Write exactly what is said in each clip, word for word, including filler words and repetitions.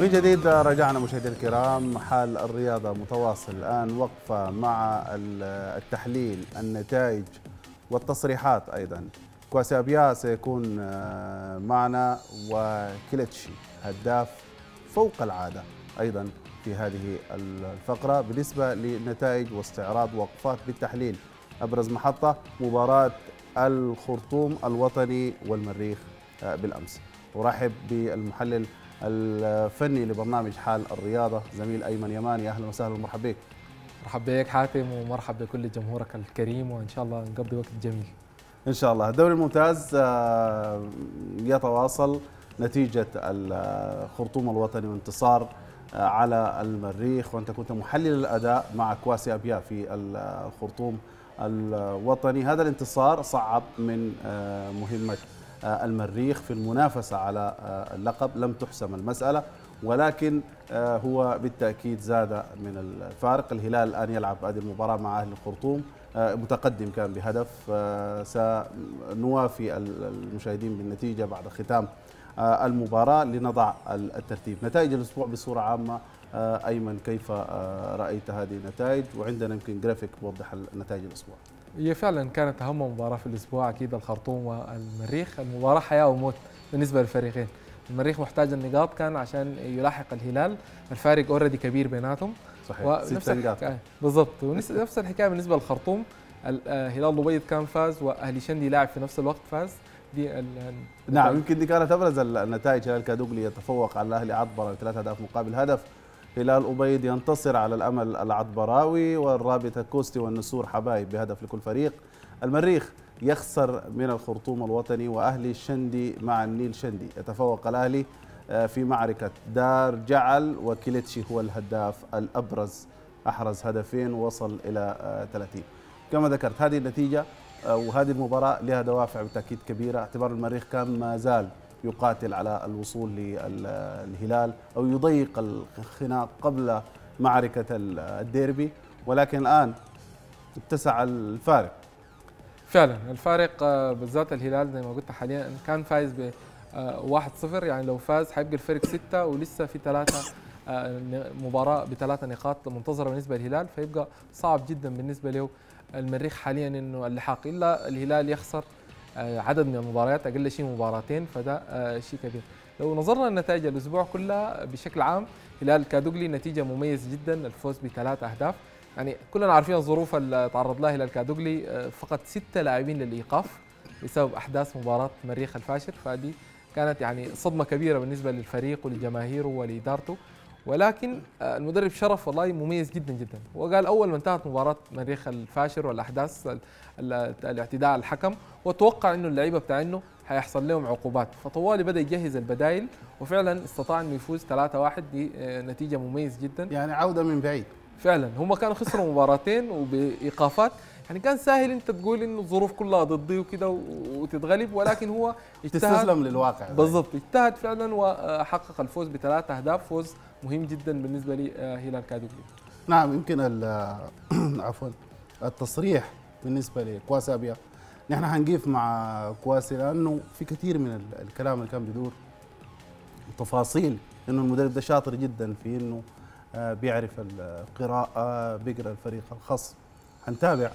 من جديد رجعنا مشاهدينا الكرام. حال الرياضة متواصل الآن، وقفة مع التحليل النتائج والتصريحات. أيضا كواسي ابيا سيكون معنا، وكليتشي هداف فوق العادة أيضا في هذه الفقرة. بالنسبة للنتائج واستعراض وقفات بالتحليل، أبرز محطة مباراة الخرطوم الوطني والمريخ بالأمس. أرحب بالمحلل الفني لبرنامج حال الرياضة زميل أيمن يماني. أهلا وسهلا ومرحبا بك. مرحبا بك حاتم، ومرحبا بكل جمهورك الكريم، وإن شاء الله نقضي وقت جميل إن شاء الله. الدوري الممتاز يتواصل، نتيجة الخرطوم الوطني وانتصار على المريخ، وأنت كنت محلل الأداء مع كواسي أبيا في الخرطوم الوطني. هذا الانتصار صعب من مهمة المريخ في المنافسة على اللقب، لم تحسم المسألة، ولكن هو بالتأكيد زاد من الفارق. الهلال الآن يلعب هذه المباراة مع أهل الخرطوم، متقدم كان بهدف. سنوافي المشاهدين بالنتيجة بعد ختام المباراة لنضع الترتيب. نتائج الأسبوع بصورة عامة أيمن، كيف رأيت هذه النتائج؟ وعندنا يمكن جرافيك يوضح نتائج الأسبوع. هي فعلا كانت أهم مباراة في الأسبوع أكيد الخرطوم والمريخ، المباراة حياة وموت بالنسبة للفريقين. المريخ محتاج النقاط كان عشان يلاحق الهلال، الفارق اوريدي كبير بيناتهم، صحيح ست نقاط بالضبط. ونفس الحكاية بالنسبة للخرطوم، الهلال الأبيض كان فاز، وأهلي شندي لاعب في نفس الوقت فاز. دي نعم، يمكن دي كانت أبرز النتائج. هلال كادوغلي يتفوق على الأهلي عطبرة بثلاث أهداف مقابل هدف. هلال أبيض ينتصر على الأمل العطبراوي، والرابطة كوستي والنسور حبايب بهدف لكل فريق. المريخ يخسر من الخرطوم الوطني، وأهلي الشندي مع النيل شندي يتفوق الأهلي في معركة دار جعل، وكليتشي هو الهداف الأبرز، أحرز هدفين ووصل إلى ثلاثين. كما ذكرت هذه النتيجة وهذه المباراة لها دوافع بالتأكيد كبيرة، اعتبار المريخ كان ما زال يقاتل على الوصول للهلال أو يضيق الخناق قبل معركة الديربي، ولكن الآن اتسع الفارق. فعلا الفارق بالذات الهلال زي ما قلت حاليا كان فايز ب واحد صفر، يعني لو فاز حيبقى الفرق ستة، ولسه في ثلاثة مباراة بثلاثة نقاط منتظرة بالنسبة للهلال، فيبقى صعب جدا بالنسبة له المريخ حاليا انه اللحاق، الا الهلال يخسر عدد من المباريات، اقل شيء مباراتين، فده شيء كبير. لو نظرنا لنتائج الاسبوع كلها بشكل عام، هلال كادوغلي نتيجه مميز جدا، الفوز بثلاث اهداف. يعني كلنا عارفين الظروف اللي تعرض لها هلال كادوغلي، فقط ستة لاعبين للايقاف بسبب احداث مباراه مريخ الفاشر، فدي كانت يعني صدمه كبيره بالنسبه للفريق ولجماهيره ولادارته، ولكن المدرب شرف والله مميز جدا جدا. وقال اول ما انتهت مباراه مريخ الفاشر والاحداث الاعتداء على الحكم، وتوقع انه اللعيبه بتاع انه هيحصل لهم عقوبات، فطوالي بدا يجهز البدائل، وفعلا استطاع انه يفوز ثلاثة واحد. دي نتيجه مميز جدا، يعني عوده من بعيد. فعلا هم كانوا خسروا مباراتين وبايقافات، يعني كان سهل انت تقول انه الظروف كلها ضدي وكده وتتغلب، ولكن هو اجتهد تستسلم للواقع بالضبط، اجتهد فعلا وحقق الفوز بثلاث اهداف، فوز مهم جدا بالنسبه لهلال كادوغلي. نعم، يمكن عفوا التصريح بالنسبه لكواسي ابيا، نحن حنقيف مع كواسي لانه في كثير من الكلام اللي كان بيدور تفاصيل انه المدرب ده شاطر جدا في انه بيعرف القراءه، بيقرا الفريق الخصم. حنتابع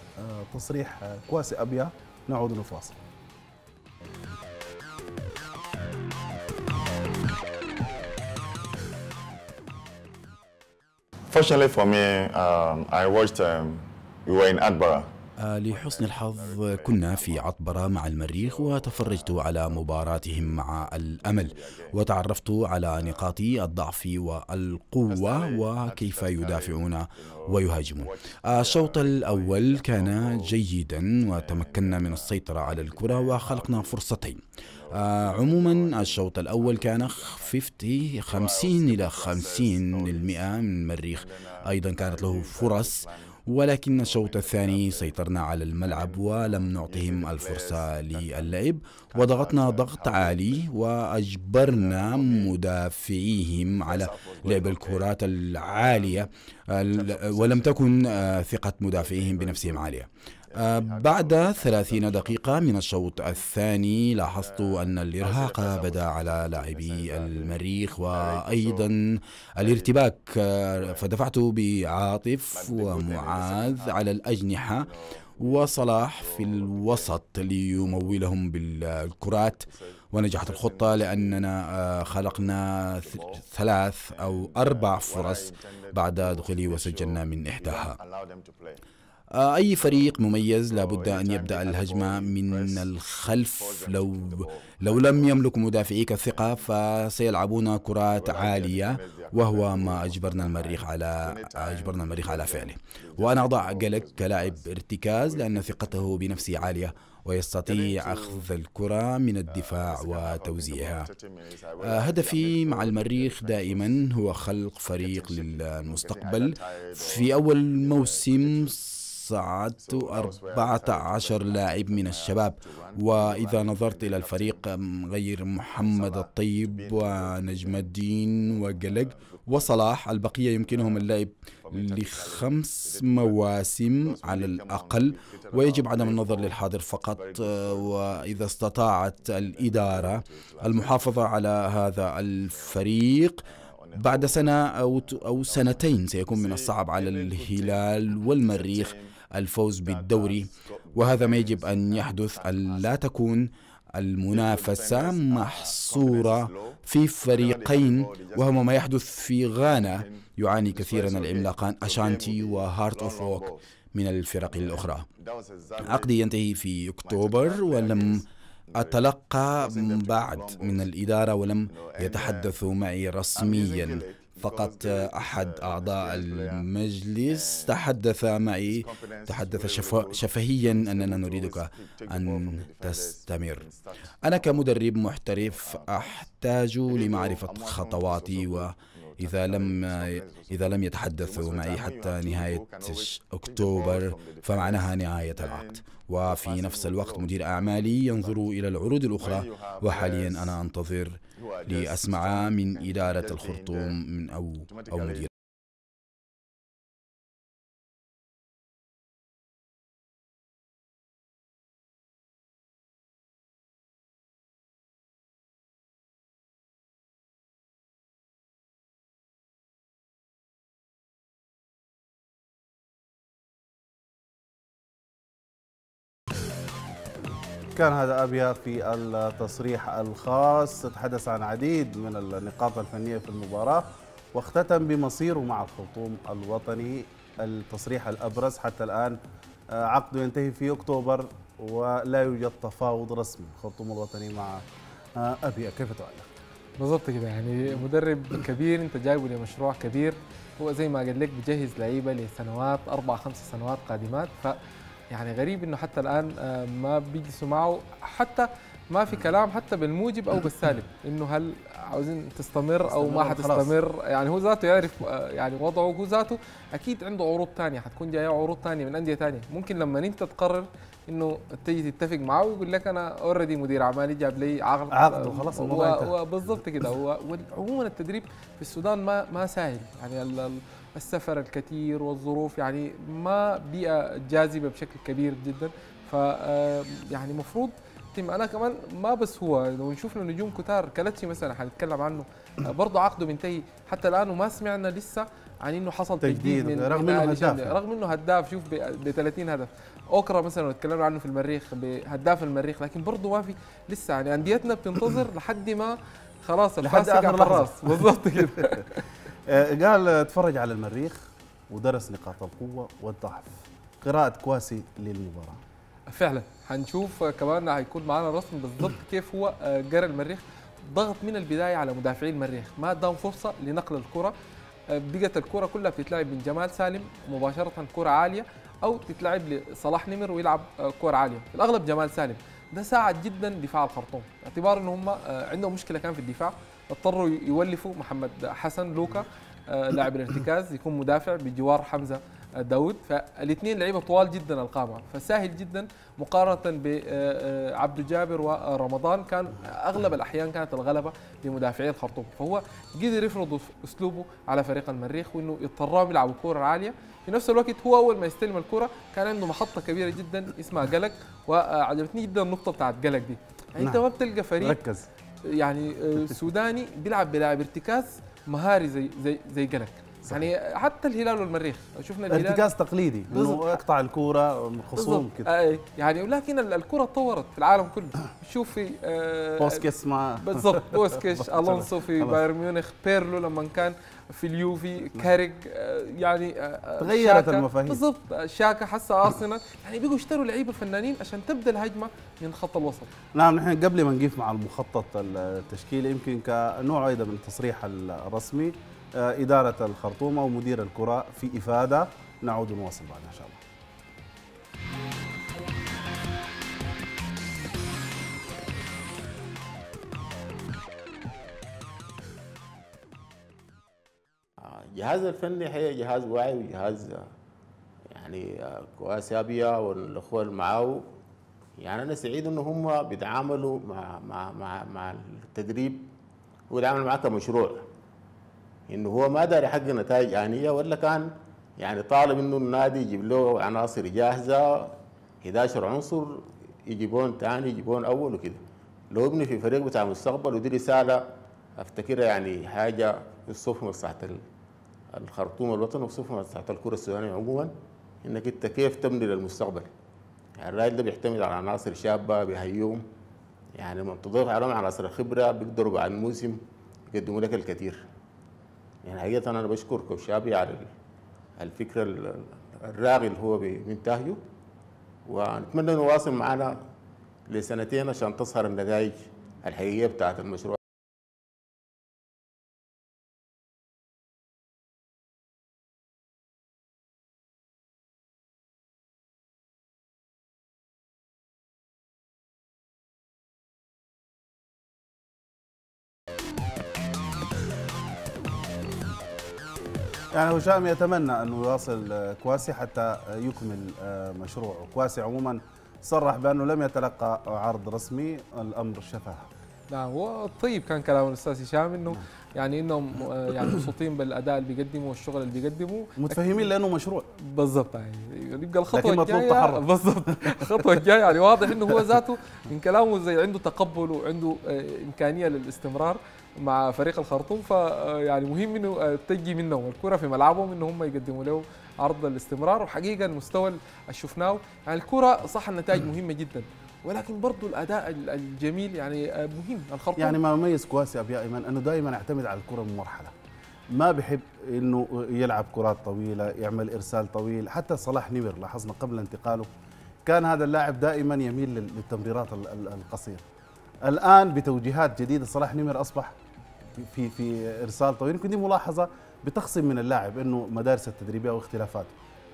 تصريح كواسي ابيا، نعود للفاصل. Fortunately for me, um, I watched. Um, we were in Atbara. لحسن الحظ كنا في عطبرة مع المريخ، وتفرجت على مباراتهم مع الأمل، وتعرفت على نقاط الضعف والقوة وكيف يدافعون ويهاجمون. الشوط الأول كان جيدا، وتمكنا من السيطرة على الكرة وخلقنا فرصتين. عموما الشوط الأول كان خمسين إلى خمسين بالمئة من المريخ، أيضا كانت له فرص، ولكن الشوط الثاني سيطرنا على الملعب ولم نعطهم الفرصة للعب، وضغطنا ضغط عالي وأجبرنا مدافعيهم على لعب الكرات العالية، ولم تكن ثقة مدافعيهم بنفسهم عالية. بعد ثلاثين دقيقة من الشوط الثاني لاحظت أن الإرهاق بدا على لاعبي المريخ وأيضا الارتباك، فدفعت بعاطف ومعاذ على الأجنحة وصلاح في الوسط ليمولهم بالكرات، ونجحت الخطة لأننا خلقنا ثلاث أو أربع فرص بعد دخولي وسجلنا من إحداها. أي فريق مميز لابد أن يبدأ الهجمة من الخلف، لو لو لم يملك مدافعيك الثقة فسيلعبون كرات عالية، وهو ما أجبرنا المريخ على أجبرنا المريخ على فعله. وأنا أضع جلك كلاعب ارتكاز لأن ثقته بنفسه عالية ويستطيع أخذ الكرة من الدفاع وتوزيعها. هدفي مع المريخ دائما هو خلق فريق للمستقبل. في أول موسم صعدت أربعة عشر لاعب من الشباب، وإذا نظرت إلى الفريق غير محمد الطيب ونجم الدين وجلك وصلاح، البقية يمكنهم اللعب لخمس مواسم على الأقل، ويجب عدم النظر للحاضر فقط. وإذا استطاعت الإدارة المحافظة على هذا الفريق بعد سنة أو أو سنتين سيكون من الصعب على الهلال والمريخ الفوز بالدوري، وهذا ما يجب أن يحدث، أن لا تكون المنافسة محصورة في فريقين، وهو ما يحدث في غانا. يعاني كثيرا العملاقان أشانتي وهارت أوف أوك من الفرق الأخرى. عقدي ينتهي في أكتوبر، ولم أتلقى بعد من الإدارة ولم يتحدثوا معي رسميا، فقط أحد أعضاء المجلس تحدث معي، تحدث شفهيا أننا نريدك أن تستمر. أنا كمدرب محترف أحتاج لمعرفة خطواتي، وإذا لم إذا لم يتحدثوا معي حتى نهاية أكتوبر فمعناها نهاية العقد. وفي نفس الوقت مدير أعمالي ينظر إلى العروض الأخرى، وحاليا أنا أنتظر لأسمع من إدارة الخرطوم من أو أو مدير. كان هذا أبيا في التصريح الخاص، تحدث عن عديد من النقاط الفنية في المباراة، واختتم بمصيره مع الخرطوم الوطني التصريح الأبرز. حتى الآن عقده ينتهي في أكتوبر ولا يوجد تفاوض رسمي. الخرطوم الوطني مع أبيا، كيف تعلق؟ بالضبط كده، يعني مدرب كبير أنت جايبه لمشروع كبير، هو زي ما قال لك بجهز لعيبة لسنوات أربع خمس سنوات قادمات، ف يعني غريب انه حتى الان ما بيجلسوا معه، حتى ما في كلام حتى بالموجب او بالسالب انه هل عاوزين تستمر او ما حتستمر. يعني هو ذاته يعرف يعني وضعه، هو ذاته اكيد عنده عروض ثانيه، حتكون جايه عروض ثانيه من انديه ثانيه. ممكن لما انت تقرر انه تيجي تتفق معه ويقول لك انا اوريدي مدير اعمالي جاب لي عقد عقد وخلاص الموضوع. بالضبط كده. وعموما التدريب في السودان ما ما سهل، يعني السفر الكثير والظروف، يعني ما بيئة جاذبة بشكل كبير جدا. ف يعني مفروض تم، انا كمان ما بس هو لو نشوف له نجوم كتار، كليتشي مثلا حنتكلم عنه برضه عقده بينتهي حتى الان وما سمعنا لسه عن انه حصل تجديد، من رغم انه هداف رغم انه هداف شوف ب ثلاثين هدف. أوكرا مثلا اتكلمنا عنه في المريخ بهداف المريخ، لكن برضه ما في لسه، يعني انديتنا بتنتظر لحد ما خلاص لحد اخر الراس. بالضبط كده. قال تفرج على المريخ ودرس نقاط القوة والضعف. قراءة كواسي للمباراة فعلا هنشوف كمان، هيكون معانا رسم بالضبط كيف هو جرى المريخ. ضغط من البداية على مدافعي المريخ، ما دام فرصة لنقل الكرة، بقت الكرة كلها بتتلعب من جمال سالم مباشرة كرة عالية، أو تتلعب لصلاح نمر ويلعب كرة عالية، الأغلب جمال سالم. ده ساعد جدا دفاع الخرطوم، باعتبار ان هم عندهم مشكلة كان في الدفاع، اضطروا يولفوا محمد حسن لوكا لاعب الارتكاز يكون مدافع بجوار حمزه داود، فالاثنين لعيبه طوال جدا القامه، فسهل جدا مقارنه بعبد الجابر ورمضان، كان اغلب الاحيان كانت الغلبه لمدافعي الخرطوم، فهو قدر يفرض اسلوبه على فريق المريخ وانه يضطرهم يلعبوا كره عاليه. في نفس الوقت هو اول ما يستلم الكره كان عنده محطه كبيره جدا اسمها جلك، وعجبتني جدا النقطه بتاعت جلك دي. نعم. انت ما بتلقى فريق ركز يعني سوداني بيلعب بلاعب ارتكاز مهاري زي زي زي جلك. صحيح. يعني حتى الهلال والمريخ شفنا الهلال ارتكاز تقليدي انه يقطع الكوره من الخصوم كده يعني، ولكن الكره اتطورت في العالم كله. شوف في آه بوسكيتس مع بالضبط بوسكيتس الونسو في بايرن ميونخ، بيرلو لما كان في اليوفي، كاريك آه يعني آه تغيرت المفاهيم بالضبط، شاكا حسا ارسنال يعني بيجوا يشتروا لعيبه فنانين عشان تبدا الهجمه من خط الوسط. نعم، نحن قبل ما نقيف مع المخطط التشكيلي يمكن كنوع ايضا من التصريح الرسمي إدارة الخرطوم أو مدير الكرة في إفادة، نعود ونواصل بعدها إن شاء الله. الجهاز الفني هي جهاز واعي وجهاز يعني كواسي ابيا والأخوة اللي معاه، يعني أنا سعيد إن هم بيتعاملوا مع مع مع مع التدريب ويتعاملوا معاه كمشروع. انه هو ما داري يحقق نتائج آنية، ولا كان يعني طالب انه النادي يجيب له عناصر جاهزة احد عشر عنصر يجيبون ثاني يجيبون اول وكده. لو ابني في فريق بتاع المستقبل، ودي رسالة افتكرها يعني حاجة في الصف بتاعت الخرطوم الوطني والصف بتاعت الكرة السودانية عموما، انك انت كيف تبني للمستقبل. يعني الراجل ده بيعتمد على عناصر شابة بهيوم، يعني لما تضيف عليهم عناصر الخبرة بيقدروا بعد الموسم يقدموا لك الكثير. يعني حقيقة أنا بشكر كوشابي على الفكرة الراغي اللي هو بينتهجه، ونتمنى إنه يواصل معنا لسنتين عشان تظهر النتائج الحقيقية بتاعت المشروع. يعني هشام يتمنى أنه يواصل كواسي حتى يكمل مشروعه. كواسي عموما صرح بأنه لم يتلقى عرض رسمي، الأمر شفهه. نعم، هو طيب كان كلام الأستاذ هشام أنه يعني أنهم يعني مبسوطين بالأداء اللي بيقدمه والشغل اللي بيقدمه، متفهمين لأنه مشروع بالضبط. يعني يبقى الخطوة الجاية بالضبط الخطوة الجاية يعني واضح أنه هو ذاته من كلامه زي عنده تقبل وعنده إمكانية للاستمرار مع فريق الخرطوم، فيعني مهم انه تجي منهم الكره في ملعبهم ان هم يقدموا له عرض الاستمرار. وحقيقه المستوى اللي شفناه يعني الكره صح، النتائج مهمه جدا، ولكن برضه الاداء الجميل يعني مهم. الخرطوم يعني ما يميز كواسي ابيا ايمن انه دائما يعتمد على الكره بمرحله، ما بحب انه يلعب كرات طويله، يعمل ارسال طويل. حتى صلاح نمر لاحظنا قبل انتقاله كان هذا اللاعب دائما يميل للتمريرات القصيره. الان بتوجيهات جديده صلاح نمر اصبح في في ارسال طويل. يمكن دي ملاحظه بتخصم من اللاعب انه مدارس التدريبيه واختلافاته.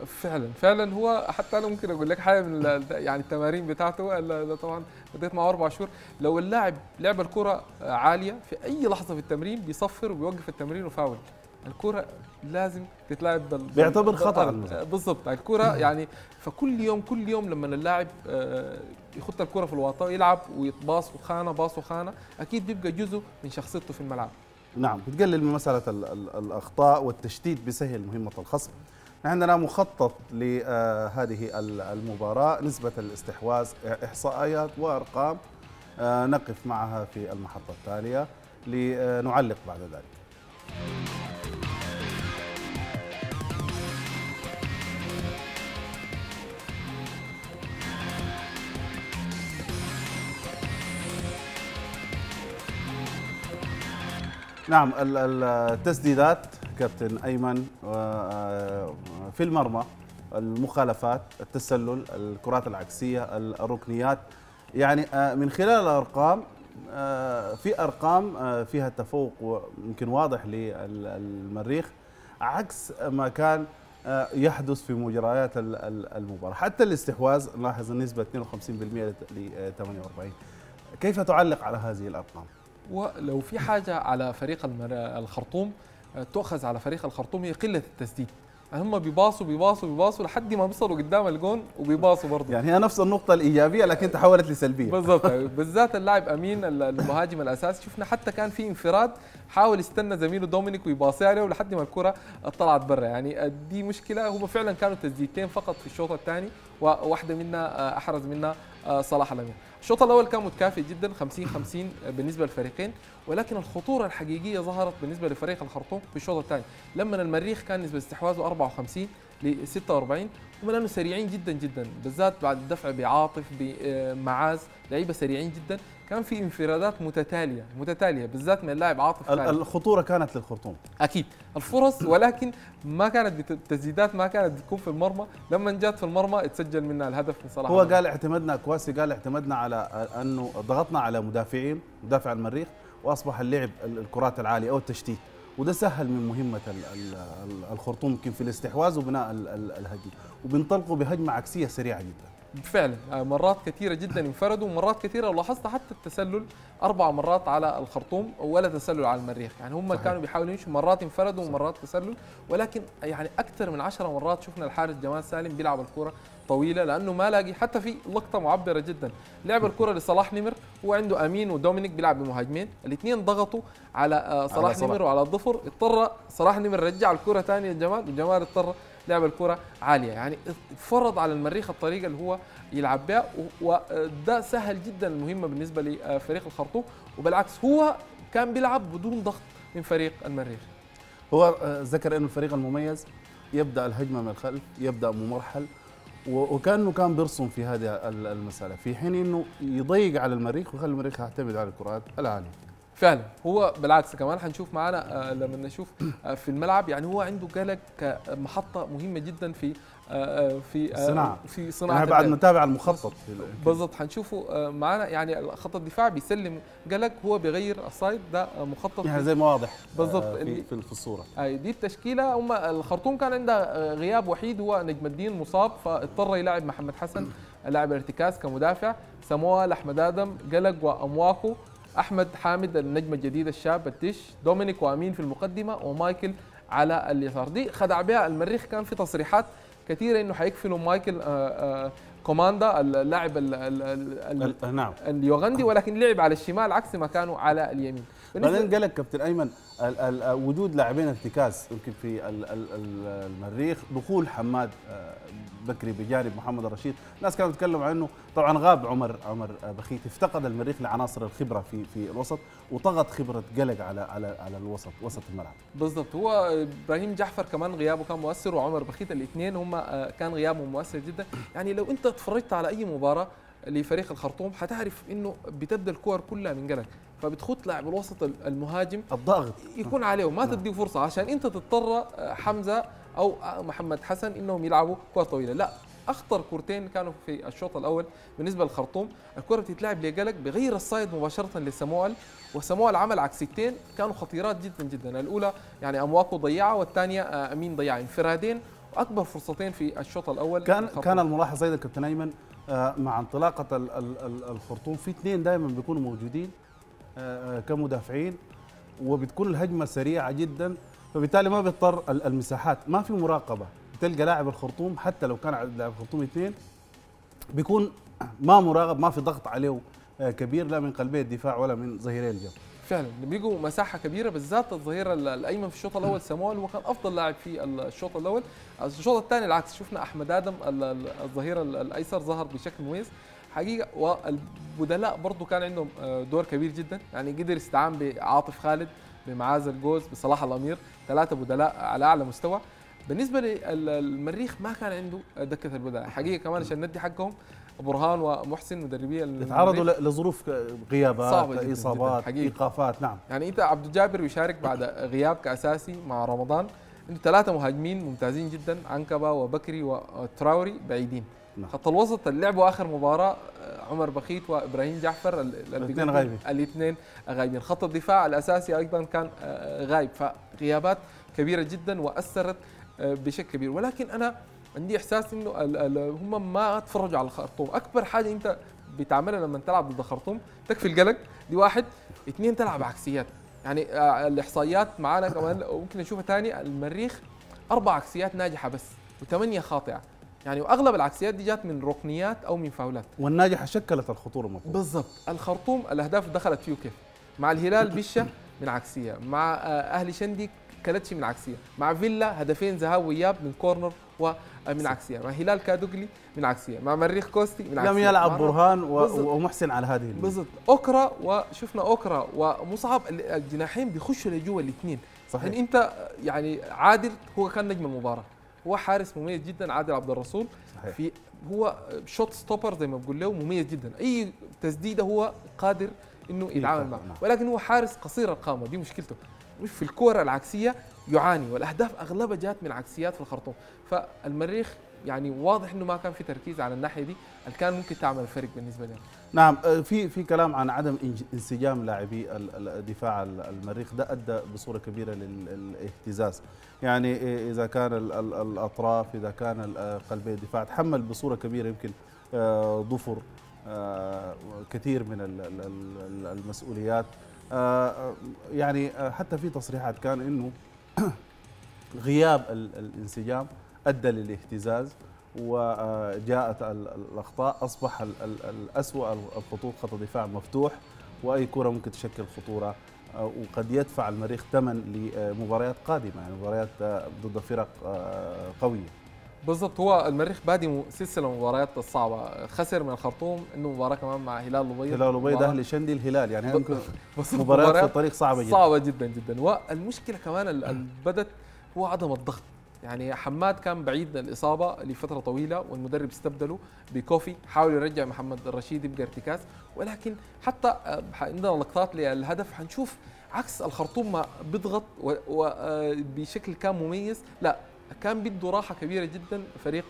فعلا فعلا هو حتى انا ممكن اقول لك حاجه من يعني التمارين بتاعته اللي طبعا بديت معه اربع شهور، لو اللاعب لعب الكره عاليه في اي لحظه في التمرين بيصفر وبيوقف التمرين وفاول. الكره لازم تتلعب بال... بيعتبر خطا بالضبط الكره يعني. فكل يوم كل يوم لما اللاعب يخط الكره في الواطه يلعب ويتباص وخانه باص وخانه اكيد بيبقى جزء من شخصيته في الملعب. نعم، بتقلل من مساله الاخطاء والتشتيت، بيسهل مهمه الخصم. عندنا مخطط لهذه المباراه، نسبه الاستحواذ، احصائيات وارقام نقف معها في المحطه التاليه لنعلق بعد ذلك. نعم، التسديدات كابتن أيمن في المرمى، المخالفات، التسلل، الكرات العكسية، الركنيات، يعني من خلال الأرقام في أرقام فيها تفوق يمكن واضح للمريخ عكس ما كان يحدث في مجريات المباراة. حتى الاستحواذ نلاحظ النسبة اثنين وخمسين بالمئة ل ثمانية وأربعين بالمئة. كيف تعلق على هذه الأرقام؟ ولو في حاجة على فريق الخرطوم تؤخذ على فريق الخرطوم هي قلة التسديد. هم بيباصوا بيباصوا بيباصوا لحد ما بيصلوا قدام الجون وبيباصوا برضه. يعني هي نفس النقطة الإيجابية لكن تحولت لسلبية. بالضبط. بالذات اللاعب أمين المهاجم الأساسي شفنا حتى كان في انفراد حاول يستنى زميله دومينيك ويباصي عليه ولحد ما الكرة طلعت برا. يعني دي مشكلة. هم فعلا كانوا تسديدتين فقط في الشوط الثاني وواحدة منها أحرز منها صلاح نمر. الشوط الأول كان متكافئ جدا خمسين خمسين بالنسبة للفريقين، ولكن الخطورة الحقيقية ظهرت بالنسبة لفريق الخرطوم في الشوط الثاني، لما المريخ كان نسبة استحواذه أربعة وخمسين لستة وأربعين، ومن أنه سريعين جدا جدا بالذات بعد الدفع بعاطف بمعاذ، لعيبة سريعين جدا، كان في انفرادات متتالية متتالية بالذات من اللاعب عاطف. الخطورة كانت للخرطوم أكيد الفرص، ولكن ما كانت بتسديدات، ما كانت بتكون في المرمى، لما جات في المرمى اتسجل منها الهدف من صلاح. هو قال اعتمدنا كواسي قال اعتمدنا على أنه ضغطنا على مدافعين مدافع المريخ وأصبح اللعب الكرات العالية أو التشتيت، وده سهل من مهمة الخرطوم يمكن في الاستحواذ وبناء الهجمة، وبنطلقوا بهجمة عكسية سريعة جدا. فعلا مرات كثيرة جدا انفردوا، ومرات كثيرة ولاحظت حتى التسلل أربع مرات على الخرطوم ولا تسلل على المريخ، يعني هم صحيح. كانوا بيحاولوا يمشوا، مرات انفردوا ومرات تسلل، ولكن يعني أكثر من عشر مرات شفنا الحارس جمال سالم بيلعب الكرة طويلة لأنه ما لاقي. حتى في لقطة معبرة جدا لعب الكرة لصلاح نمر وعنده أمين ودومينيك بيلعب بمهاجمين، الاثنين ضغطوا على صلاح على نمر وعلى ظفر، اضطر صلاح نمر رجع الكرة ثانية لجمال، وجمال اضطر لعب الكرة عالية، يعني فرض على المريخ الطريقة اللي هو يلعب بها، وده سهل جدا المهمة بالنسبة لفريق الخرطوم، وبالعكس هو كان بيلعب بدون ضغط من فريق المريخ. هو ذكر انه الفريق المميز يبدأ الهجمة من الخلف، يبدأ ممرحل، وكانه كان بيرسم في هذه المسألة، في حين انه يضيق على المريخ ويخلي المريخ يعتمد على الكرات العالية. فعلا هو بالعكس كمان حنشوف معانا لما نشوف في الملعب، يعني هو عنده جلك كمحطه مهمه جدا في في صناعه في صناعه يعني بعد نتابع المخطط بالضبط حنشوفه معانا، يعني خط الدفاع بيسلم جلك، هو بيغير السايد، ده مخطط يعني زي ما واضح بالضبط في, في الصوره. اي دي التشكيله. هم الخرطوم كان عندها غياب وحيد هو نجم الدين مصاب، فاضطر يلعب محمد حسن لاعب الارتكاز كمدافع، سموال، احمد ادم، جلك وامواكو، احمد حامد النجم الجديد الشاب التش، دومينيك وامين في المقدمه، ومايكل على اليسار. دي خدع بها المريخ، كان في تصريحات كثيره انه حيقفلوا مايكل آآ آآ كوماندا اللاعب اليوغندي، ولكن لعب على الشمال عكس ما كانوا على اليمين. بعدين قال لك كابتن ايمن ال ال وجود لاعبين ارتكاز يمكن في ال ال المريخ، دخول حماد بكري بجانب محمد الرشيد، الناس كانوا بيتكلموا عنه، طبعا غاب عمر عمر بخيت، افتقد المريخ لعناصر الخبره في في الوسط، وطغت خبره قلق على على على الوسط وسط الملعب. بالضبط. هو ابراهيم جعفر كمان غيابه كان مؤثر، وعمر بخيت الاثنين هم كان غيابهم مؤثر جدا، يعني لو انت اتفرجت على اي مباراه لفريق الخرطوم حتعرف انه بتبدا الكور كلها من قلق، فبتخط لاعب الوسط المهاجم الضاغط يكون عليه، ما تديه فرصه عشان انت تضطر حمزه او محمد حسن انهم يلعبوا كره طويله. لا، اخطر كورتين كانوا في الشوط الاول بالنسبه للخرطوم، الكره بتتلعب لجلك بغير الصيد مباشره لسموال، وسموال عمل عكسيتين كانوا خطيرات جدا جدا، الاولى يعني امواكو ضيعها والثانيه امين ضيعها، انفرادين واكبر فرصتين في الشوط الاول. كان الخرطوم. كان الملاحظ ايضا كابتن ايمن مع انطلاقه الخرطوم في اثنين دائما بيكونوا موجودين كمدافعين، وبتكون الهجمه سريعه جدا، فبالتالي ما بيضطر المساحات، ما في مراقبه، بتلقى لاعب الخرطوم حتى لو كان لاعب الخرطوم اثنين بيكون ما مراقب، ما في ضغط عليه كبير لا من قلبي الدفاع ولا من ظهيري الجبهه. فعلا بيجوا مساحه كبيره بالذات الظهير الايمن في الشوط الاول سموال، هو كان افضل لاعب في الشوط الاول. الشوط الثاني العكس، شفنا احمد ادم الظهير الايسر ظهر بشكل مميز حقيقه، والبدلاء برضو كان عندهم دور كبير جدا، يعني قدر يستعان بعاطف خالد، بمعاذ الجوز، بصلاح الامير، ثلاثه بدلاء على اعلى مستوى. بالنسبه للمريخ ما كان عنده دكه البدلاء حقيقه، كمان عشان ندي حقهم برهان ومحسن مدربي يتعرضوا لظروف غيابات، اصابات، ايقافات. نعم، يعني انت عبد الجابر يشارك بعد غياب كاساسي مع رمضان، انت ثلاثه مهاجمين ممتازين جدا، عنكبه وبكري وتراوري بعيدين. خط الوسط اللعبوا اخر مباراه عمر بخيت وابراهيم جعفر الاثنين غايبين الاثنين غايبين، خط الدفاع الاساسي ايضا كان غايب، فغيابات كبيره جدا واثرت بشكل كبير. ولكن انا عندي احساس انه هم ما تفرجوا على الخرطوم، اكبر حاجه انت بتعملها لما تلعب ضد الخرطوم تكفي القلق، دي واحد، اثنين تلعب عكسيات، يعني الاحصائيات معانا كمان ممكن نشوفها ثاني، المريخ اربع عكسيات ناجحه بس وثمانيه خاطئه، يعني واغلب العكسيات دي جات من ركنيات او من فاولات، والناجحه شكلت الخطوره المفروض. بالضبط. الخرطوم الاهداف دخلت فيه كيف؟ مع الهلال بشه من عكسيه، مع اهلي شندي كلتشي من عكسيه، مع فيلا هدفين ذهاب واياب من كورنر ومن عكسيه، مع هلال كادوغلي من عكسيه، مع مريخ كوستي من عكسيه، لم يلعب برهان ومحسن على هذه. بالضبط. اوكرا، وشفنا اوكرا ومصعب الجناحين بيخشوا لجوا الاثنين. صحيح. يعني انت يعني عادل هو كان نجم المباراه، هو حارس مميز جدا عادل عبد الرسول. صحيح. في هو شوت ستوبر زي ما بقول له، مميز جدا، اي تسديده هو قادر انه يتعامل معه، ولكن هو حارس قصير القامه، دي مشكلته، مش في الكره العكسيه يعاني، والاهداف اغلبها جات من عكسيات في الخرطوم. فالمريخ يعني واضح انه ما كان في تركيز على الناحيه دي اللي كان ممكن تعمل فرق بالنسبه لهم. نعم، في في كلام عن عدم انسجام لاعبي الدفاع المريخ، ده ادى بصوره كبيره للاهتزاز، يعني اذا كان الاطراف، اذا كان قلبي الدفاع تحمل بصوره كبيره، يمكن ظفر كثير من المسؤوليات، يعني حتى في تصريحات كان انه غياب الانسجام ادى للاهتزاز وجاءت الاخطاء، اصبح الاسوء الخطوط خط دفاع مفتوح، واي كره ممكن تشكل خطوره، وقد يدفع المريخ ثمن لمباريات قادمه، يعني مباريات ضد فرق قويه. بالضبط. هو المريخ بادي سلسله مباريات الصعبه، خسر من الخرطوم، انه مباراه كمان مع هلال الأبيض، هلال الأبيض اهلي شندي الهلال، يعني مباريات في الطريق صعبه جدا صعبه جدا جدا. والمشكله كمان اللي بدت هو عدم الضغط، يعني حماد كان بعيد الإصابة لفترة طويلة، والمدرب استبدله بكوفي، حاول يرجع محمد الرشيد يبقى ارتكاز، ولكن حتى عندنا لقطات للهدف حنشوف عكس الخرطوم ما بيضغط وبشكل كان مميز، لا كان بده راحة كبيرة جدا فريق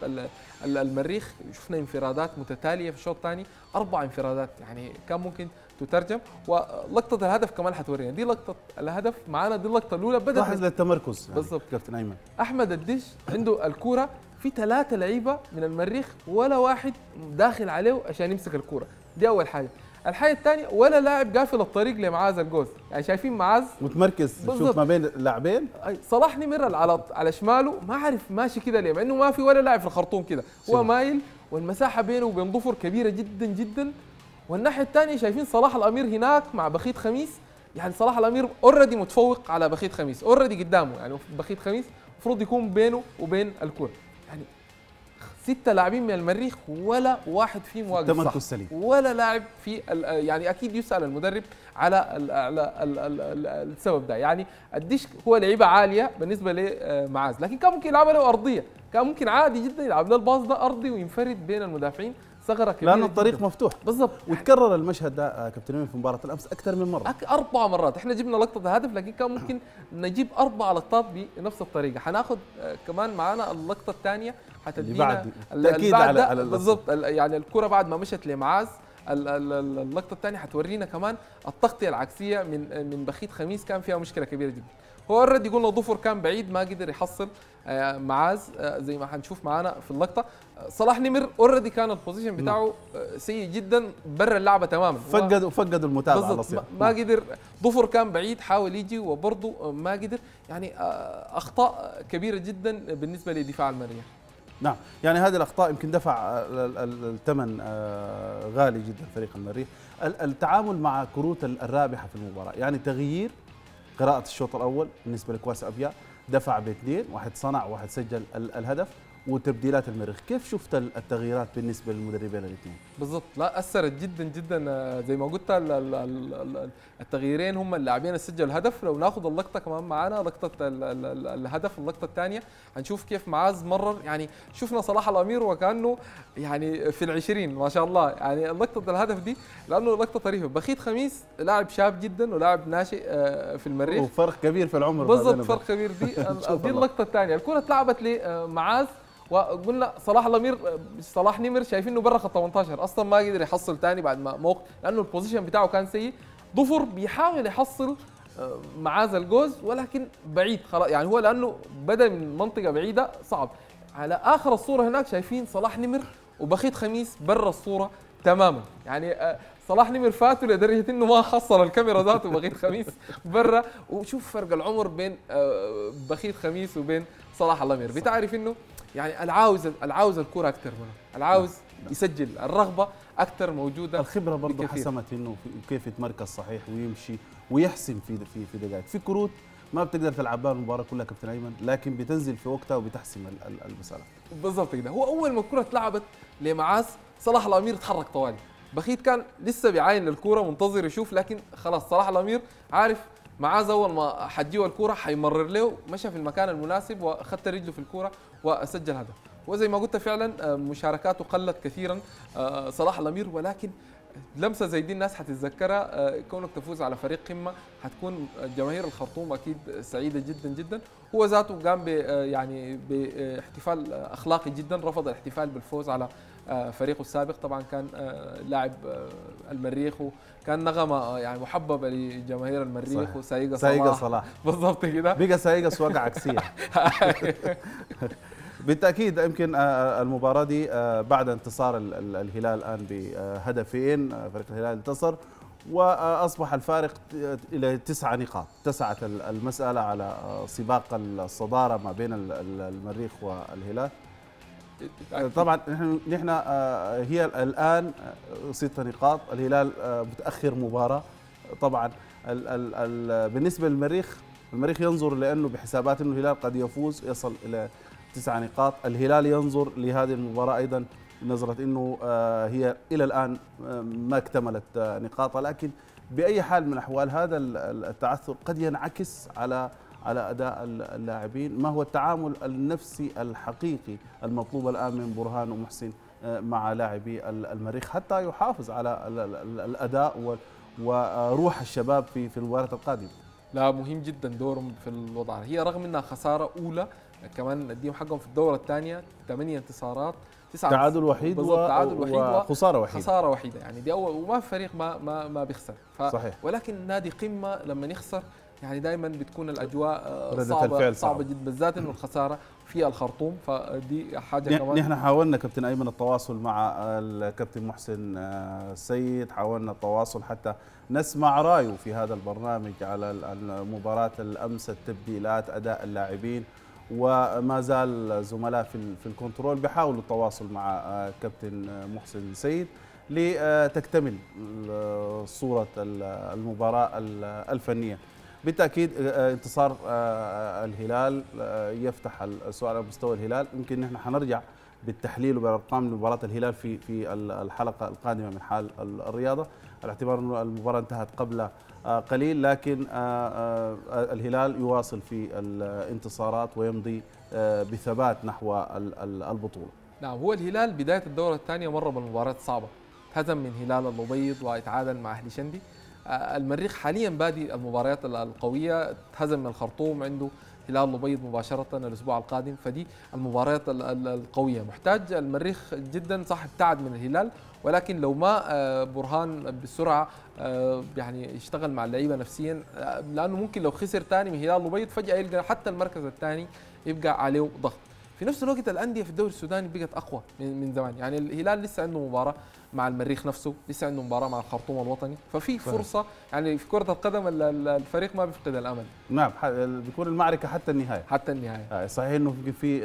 المريخ. شفنا انفرادات متتالية في الشوط الثاني، أربع انفرادات يعني كان ممكن تترجم، ولقطة الهدف كمان حتورينا، دي لقطة الهدف معانا، دي اللقطة الأولى بدأت لاحظ للتمركز. يعني بالضبط. كابتن أيمن أحمد الدش عنده الكورة، في ثلاثة لعيبة من المريخ ولا واحد داخل عليه عشان يمسك الكورة، دي أول حاجة. الحاجة الثانية ولا لاعب قافل الطريق لمعاذ الجوز، يعني شايفين معاذ متمركز، شوف ما بين لاعبين، صلاح نمر على على شماله، ما عارف ماشي كده ليه، مع انه ما في ولا لاعب في الخرطوم كده، هو مايل والمساحة بينه وبين ظفر كبيرة جدا جدا. والناحية الثانية شايفين صلاح الأمير هناك مع بخيت خميس، يعني صلاح الأمير اوريدي متفوق على بخيت خميس، اوريدي قدامه، يعني بخيت خميس المفروض يكون بينه وبين الكرة، يعني ستة لاعبين من المريخ ولا واحد فيهم واقف صح، ولا لاعب في، يعني أكيد يسأل المدرب على ال ال ال ال ال السبب ده. يعني الديش هو لعيبة عالية بالنسبة لمعاذ، لكن كان ممكن يلعب له أرضية، كان ممكن عادي جدا يلعب له الباص ده أرضي وينفرد بين المدافعين، ثغره كبيره لأن الطريق جداً مفتوح. بالضبط. وتكرر المشهد ده كابتن أمين في مباراة الأمس أكثر من مرة، أربع مرات، إحنا جبنا لقطة هدف لكن كان ممكن نجيب أربع لقطات بنفس الطريقة. حناخذ كمان معانا اللقطة الثانية حتدينا التأكيد على, على بالضبط، يعني الكرة بعد ما مشت لمعاذ، اللقطة الثانية حتورينا كمان التغطية العكسية من من بخيت خميس كان فيها مشكلة كبيرة جدا، هو اوريدي قلنا ظفر كان بعيد ما قدر يحصل معاذ زي ما حنشوف معانا في اللقطه. صلاح نمر اوريدي كان البوزيشن بتاعه سيء جدا، برا اللعبه تماما، فقدوا فقدوا المتابعه الاصيله، ما قدر، ظفر كان بعيد حاول يجي وبرضه ما قدر، يعني اخطاء كبيره جدا بالنسبه لدفاع المريخ. نعم، يعني هذه الاخطاء يمكن دفع الثمن غالي جدا فريق المريخ. التعامل مع كروت الرابحه في المباراه، يعني تغيير قراءة الشوط الأول بالنسبة لكواسي ابيا، دفع باثنين، واحد صنع واحد سجل الهدف، وتبديلات المريخ، كيف شفت التغييرات بالنسبة للمدربين الاثنين؟ بالضبط، لا أثرت جدا جدا زي ما قلت، التغييرين هم اللاعبين اللي سجلوا الهدف. لو ناخذ اللقطة كمان معانا، لقطة الهدف اللقطة الثانية، هنشوف كيف معاذ مرر، يعني شفنا صلاح الأمير وكأنه يعني في العشرين ما شاء الله، يعني لقطة الهدف دي لأنه لقطة طريفة. بخيت خميس لاعب شاب جدا ولاعب ناشئ في المريخ، وفرق كبير في العمر، بالضبط فرق كبير. دي دي اللقطة الثانية، الكرة اتلعبت لمعاذ، وقلنا صلاح الامير صلاح نمر شايفين انه برا خط ثمانية عشر اصلا، ما قدر يحصل ثاني بعد ما موقف لانه البوزيشن بتاعه كان سيء. ظفر بيحاول يحصل معاذ الجوز ولكن بعيد خلاص، يعني هو لانه بدا من منطقه بعيده صعب. على اخر الصوره هناك شايفين صلاح نمر وبخيت خميس برا الصوره تماما، يعني صلاح نمر فاته لدرجه انه ما حصل الكاميرا ذاته بخيت خميس برا، وشوف فرق العمر بين بخيت خميس وبين صلاح الله يرضى، بتعرف انه يعني العاوز العاوز الكره اكثر منه، العاوز يسجل، الرغبه اكثر موجوده. الخبره برضه حسمت انه كيف يتمركز صحيح ويمشي ويحسن في في في دقائق، في كروت ما بتقدر تلعب بها المباراه كلها كابتن ايمن، لكن بتنزل في وقتها وبتحسم المساله. بالضبط كده، هو اول ما الكره اتلعبت لمعاذ صلاح الامير اتحرك طوالي، بخيت كان لسه بيعاين الكوره منتظر يشوف، لكن خلاص صلاح الامير عارف معاذ اول ما حجيوا الكوره حيمرر له، مشى في المكان المناسب واخذت رجله في الكوره وسجل هدف. وزي ما قلت فعلا مشاركاته قلت كثيرا صلاح الامير، ولكن لمسه زي دي الناس حتتذكرها، كونك تفوز على فريق قمه حتكون جماهير الخرطوم اكيد سعيده جدا جدا. هو ذاته قام يعني باحتفال اخلاقي جدا، رفض الاحتفال بالفوز على فريقه السابق، طبعا كان لاعب المريخ وكان نغمه يعني محببه لجماهير المريخ وسايقه صلاح, صلاح. بالضبط كده، بقى سايقه سواقه عكسيه. بالتاكيد يمكن المباراه دي بعد انتصار الهلال الان بهدفين، فريق الهلال انتصر واصبح الفارق الى تسع نقاط، تسعت المساله على سباق الصداره ما بين المريخ والهلال. طبعا نحن هي الان ست نقاط، الهلال متاخر مباراه. طبعا بالنسبه للمريخ، المريخ ينظر لانه بحسابات انه الهلال قد يفوز يصل الى تسع نقاط، الهلال ينظر لهذه المباراة أيضا نظرة أنه هي إلى الآن ما اكتملت نقاطها، لكن بأي حال من أحوال هذا التعثر قد ينعكس على على أداء اللاعبين. ما هو التعامل النفسي الحقيقي المطلوب الآن من برهان ومحسن مع لاعبي المريخ حتى يحافظ على الأداء وروح الشباب في في المباراة القادمة؟ لا، مهم جدا دورهم في الوضع، هي رغم أنها خسارة أولى كمان الديم حقهم في الدورة الثانية ثمانية انتصارات تسعة تعادل وحيد و... تعادل وحيد وخسارة وحيدة خسارة وحيدة، يعني دي أول وما فريق ما ما ما بيخسر ف... صحيح. ولكن نادي قمة لما يخسر يعني دائما بتكون الأجواء صعبة صعبة جدا، بالذات إنه الخسارة في الخرطوم، فدي حاجة كمان. نحن حاولنا كابتن أيمن التواصل مع الكابتن محسن السيد، حاولنا التواصل حتى نسمع رأيه في هذا البرنامج على مباراة الأمس، التبديلات، أداء اللاعبين، وما زال زملاء في في الكنترول بيحاولوا التواصل مع كابتن محسن سيد لتكتمل صورة المباراة الفنية. بالتأكيد انتصار الهلال يفتح السؤال على مستوى الهلال، يمكن نحن حنرجع بالتحليل وبالأرقام لمباراة الهلال في في الحلقة القادمة من حال الرياضة، على اعتبار أن المباراة انتهت قبل قليل، لكن الهلال يواصل في الانتصارات ويمضي بثبات نحو البطولة. نعم، هو الهلال بداية الدورة الثانية مرة بالمباراة صعبة، هزم من هلال الأبيض ويتعادل مع أهلي شندي. المريخ حاليا بادي المباريات القوية، هزم من الخرطوم، عنده هلال الأبيض مباشرة الأسبوع القادم، فدي المباريات القوية. محتاج المريخ جدا صح ابتعد من الهلال، ولكن لو ما برهان بسرعة يعني يشتغل مع اللعيبة نفسيا، لأنه ممكن لو خسر ثاني من هلال الأبيض فجأة يلقى حتى المركز الثاني يبقى عليه ضغط. في نفس الوقت الأندية في الدوري السوداني بقت أقوى من زمان، يعني الهلال لسه عنده مباراة مع المريخ نفسه، لسه عنده مباراة مع الخرطوم الوطني، ففي فرصة يعني في كرة القدم الفريق ما بيفقد الأمل. نعم، بيكون المعركة حتى النهاية حتى النهاية صحيح إنه في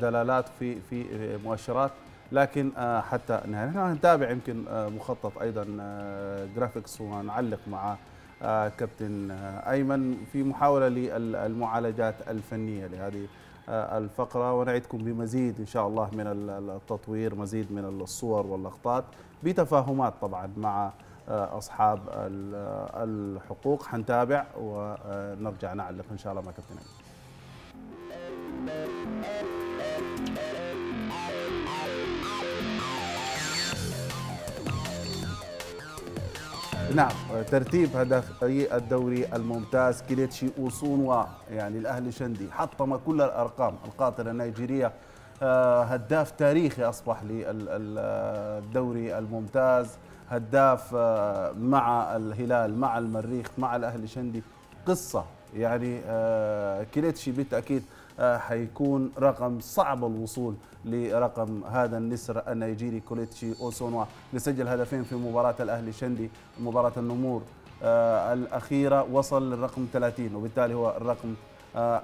دلالات في في مؤشرات، لكن حتى النهاية نحن هنتابع يمكن مخطط أيضا جرافيكس ونعلق مع كابتن أيمن في محاولة للمعالجات الفنية لهذه الفقرة، ونعدكم بمزيد إن شاء الله من التطوير، مزيد من الصور واللقطات بتفاهمات طبعا مع أصحاب الحقوق. حنتابع ونرجع نعلق إن شاء الله مع كابتن أيمن. نعم، ترتيب هدافي الدوري الممتاز كليتشي أوسونوا، يعني الأهلي شندي حطم كل الأرقام، القاطرة النيجيرية هداف تاريخي أصبح للدوري الممتاز، هداف مع الهلال مع المريخ مع الأهلي شندي، قصة يعني كليتشي بالتأكيد حيكون رقم صعب الوصول لرقم هذا النسر النيجيري كليتشي أوسونوا، لسجل هدفين في مباراة الأهلي شندي مباراة النمور الأخيرة، وصل للرقم ثلاثين وبالتالي هو الرقم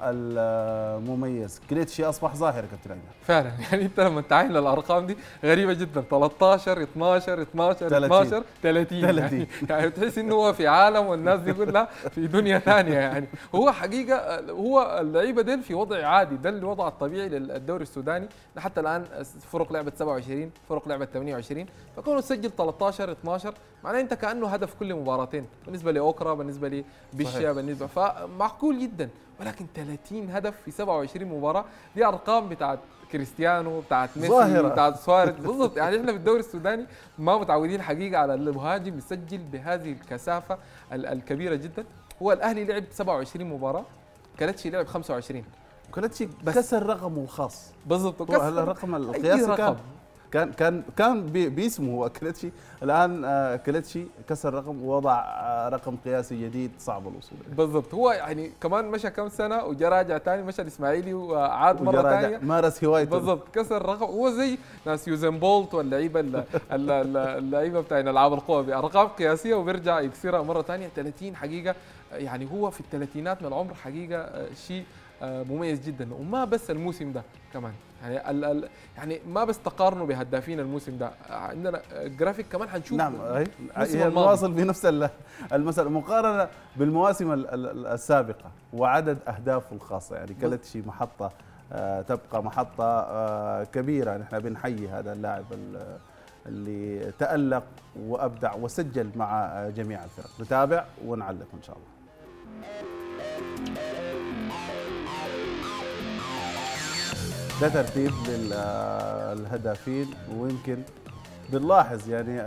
المميز. كليتشي اصبح ظاهره كابتن ايمن فعلا، يعني انت لما تعاين للارقام دي غريبه جدا، ثلاثة عشر اثنا عشر اثنا عشر اثنا عشر ثلاثين يعني, يعني تحس انه هو في عالم والناس دي كلها في دنيا ثانيه. يعني هو حقيقه هو اللعيبه دي في وضع عادي، ده الوضع الطبيعي للدوري السوداني حتى الان. فرق لعبت سبعة وعشرين، فرق لعبت ثمانية وعشرين، فكونه تسجل ثلاثة عشر اثنا عشر معناه انت كانه هدف كل مباراتين بالنسبه لاوكرا، بالنسبه لبيشيا، بالنسبه فمعقول جدا. ولكن ثلاثين هدف في سبعة وعشرين مباراه، دي ارقام بتاعت كريستيانو، بتاعت ميسي، بتاعت سواريز بالضبط. يعني احنا في الدوري السوداني ما متعودين حقيقه على المهاجم يسجل بهذه الكثافه الكبيره جدا. هو الاهلي لعب سبعة وعشرين مباراه، كليتشي لعب خمسة وعشرين، كليتشي كسر رقمه الخاص بالضبط. هلا الرقم القياسي كان كان كان كان باسمه كليتشي، الان كليتشي كسر رقم ووضع رقم قياسي جديد صعب الوصول اليه بالضبط. هو يعني كمان مشى كم سنه وجا راجع ثاني، مشى الاسماعيلي وعاد مره ثانيه مارس هوايته بالضبط، كسر رقم. هو زي ناس يوزن بولت واللعيبه اللعيبه بتاعنا العاب القوه بارقام قياسيه وبيرجع يكسرها مره ثانيه. ثلاثين حقيقه يعني هو في الثلاثينات من العمر حقيقه شيء مميز جدا. وما بس الموسم ده كمان، يعني ال ال يعني ما بس تقارنوا بهدافين الموسم ده، عندنا جرافيك كمان هنشوف. نعم هي نواصل بنفس المسألة، مقارنة بالمواسم السابقة وعدد أهدافه الخاصة. يعني كليتشي محطة تبقى محطة كبيرة، نحن بنحيي هذا اللاعب اللي تألق وأبدع وسجل مع جميع الفرق. نتابع ونعلق إن شاء الله. ده ترتيب للهدافين، ويمكن بنلاحظ يعني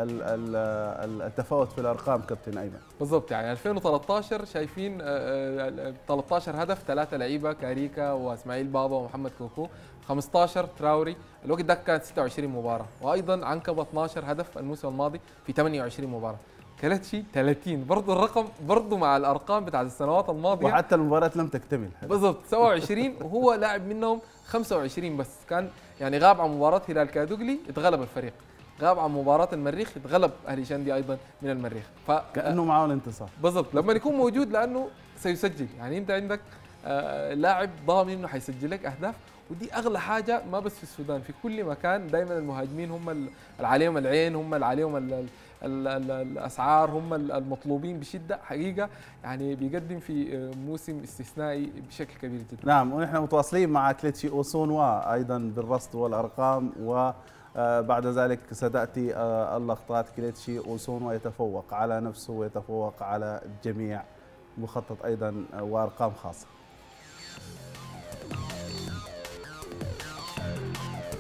التفاوت في الارقام كابتن ايمن بالضبط. يعني ألفين وثلاثة عشر شايفين ثلاثة عشر هدف، ثلاثه لعيبه كاريكا واسماعيل بابا ومحمد كوكو، خمسة عشر تراوري، الوقت ده كانت ستة وعشرين مباراه، وايضا عنكبه اثنا عشر هدف الموسم الماضي في ثمانية وعشرين مباراه. كليتشي ثلاثين برضه، الرقم برضه مع الارقام بتاعت السنوات الماضيه وحتى المباريات لم تكتمل بالضبط سبعة وعشرين وهو لاعب منهم خمسة وعشرين بس. كان يعني غاب عن مباراه هلال كادوغلي اتغلب الفريق، غاب عن مباراه المريخ اتغلب اهلي شندي ايضا من المريخ، فكانه معاه الانتصار بالضبط لما يكون موجود لانه سيسجل. يعني انت عندك آه لاعب ضامن انه حيسجل لك اهداف، ودي اغلى حاجه ما بس في السودان، في كل مكان دائما المهاجمين هم اللي عليهم العين، هم اللي عليهم الاسعار، هم المطلوبين بشده حقيقه. يعني بيقدم في موسم استثنائي بشكل كبير جدا. نعم ونحن متواصلين مع كليتشي أوسونوا ايضا بالرصد والارقام، وبعد ذلك ستاتي اللقطات. كليتشي أوسونوا يتفوق على نفسه ويتفوق على الجميع، مخطط ايضا وارقام خاصه.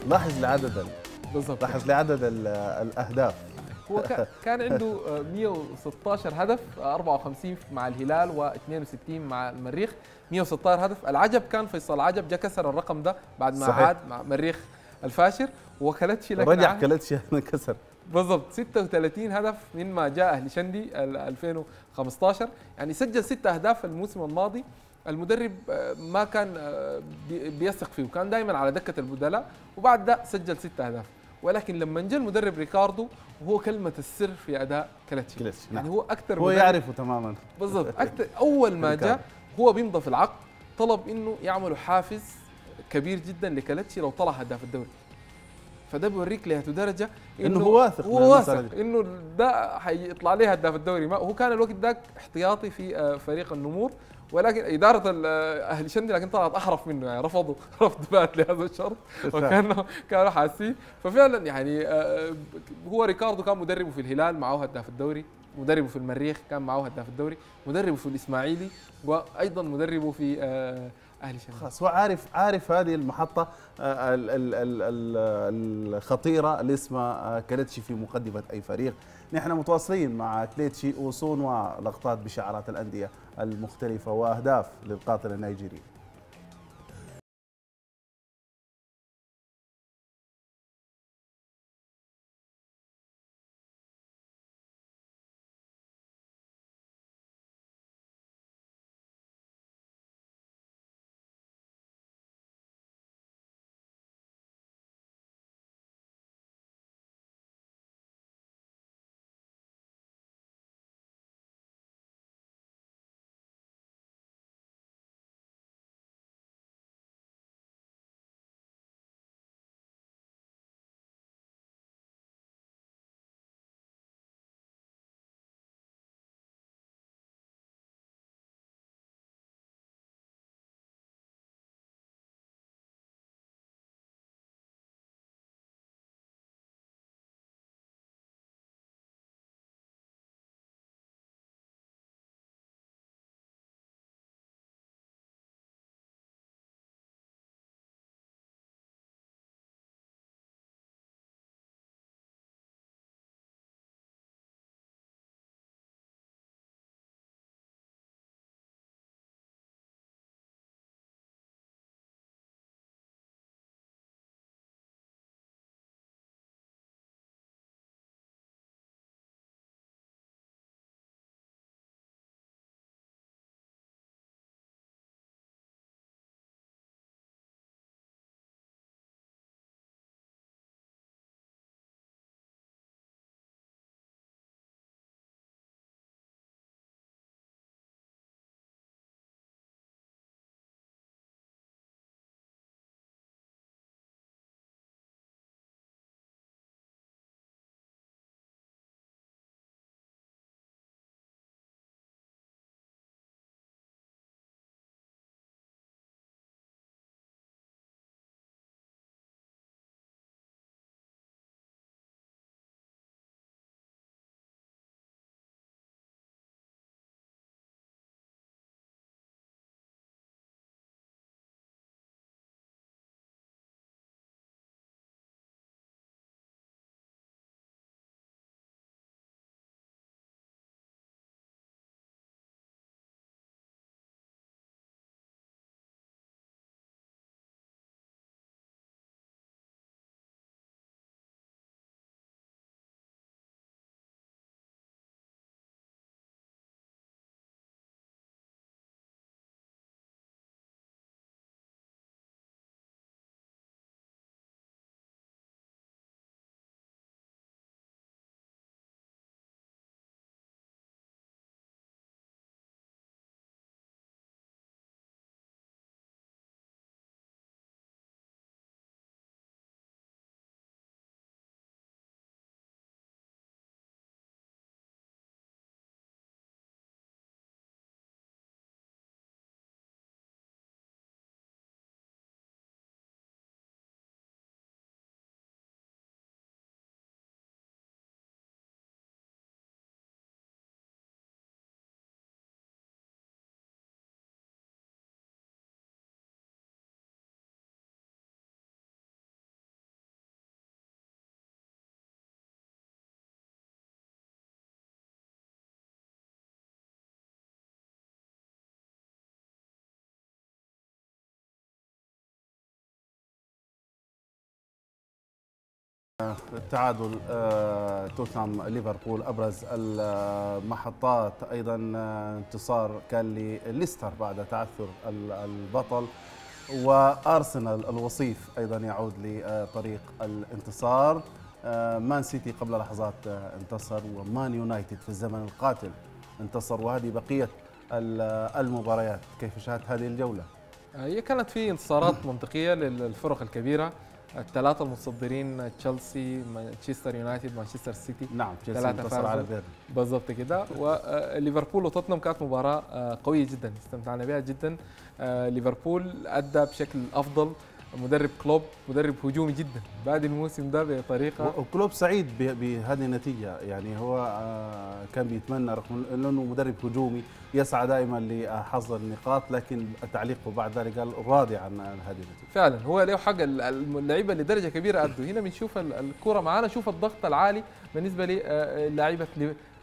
لاحظ لعدد بالضبط، لاحظ لعدد الاهداف. هو كان عنده مئة وستة عشر هدف، أربعة وخمسين مع الهلال واثنين وستين مع المريخ، مئة وستة عشر هدف. العجب كان فيصل عجب جا كسر الرقم ده بعد ما عاد مع مريخ الفاشر، وكلتشي لك رجع كلتشي كسر بالضبط ستة وثلاثين هدف من ما جاء اهلي شندي ألفين وخمسة عشر. يعني سجل ستة اهداف الموسم الماضي. المدرب ما كان بيثق فيه وكان دائما على دكه البدلاء، وبعد ده سجل ستة اهداف. ولكن لما جاء المدرب ريكاردو وهو كلمه السر في اداء كليتشي، يعني هو اكثر هو يعرفه تماما بالضبط. اكثر اول ما جاء هو بيمضى في العقد طلب انه يعملوا حافز كبير جدا لكليتشي لو طلع هداف الدوري، فده بيوريك لهذه درجه انه هو واثق هو واثق انه ده حيطلع ليه هداف الدوري. ما هو كان الوقت ذاك احتياطي في فريق النمور، ولكن اداره اهلي شندي لكن طلعت احرف منه، يعني رفضوا رفض بات لهذا الشرط وكانوا كانوا حاسين. ففعلا يعني هو ريكاردو كان مدربه في الهلال معه هداف الدوري، مدربه في المريخ كان معه هداف الدوري، مدربه في الاسماعيلي، وايضا مدربه في اهلي شندي. خلاص هو عارف عارف هذه المحطه الخطيره اللي اسمها كليتشي في مقدمه اي فريق. نحن متواصلين مع كليتشي أوسونوا، لقطات بشعارات الانديه المختلفة وأهداف للقاتل النيجيري. تعادل توتنهام ليفربول أبرز المحطات، أيضا انتصار كان لليستر بعد تعثر البطل، وأرسنال الوصيف أيضا يعود لطريق الانتصار، مان سيتي قبل لحظات انتصر، ومان يونايتد في الزمن القاتل انتصر، وهذه بقية المباريات. كيف شاهدت هذه الجولة؟ هي كانت في انتصارات منطقية للفرق الكبيرة، الثلاثة المتصدرين تشيلسي، مانشستر يونايتد، مانشستر سيتي. نعم، تشيلسي انتصر على بيرن بالضبط كده. وليفربول وتوتنهام كانت مباراة قوية جدا استمتعنا بها جدا. ليفربول أدى بشكل أفضل، مدرب كلوب مدرب هجومي جدا بعد الموسم ده بطريقه، وكلوب سعيد بهذه النتيجه، يعني هو كان بيتمنى رغم انه مدرب هجومي يسعى دائما لحصد النقاط، لكن تعليقه بعد ذلك قال راضي عن هذه النتيجه. فعلا هو له حق، اللعيبه لدرجه كبيره ادوا. هنا بنشوف الكره معانا، شوف الضغط العالي بالنسبه للاعيبه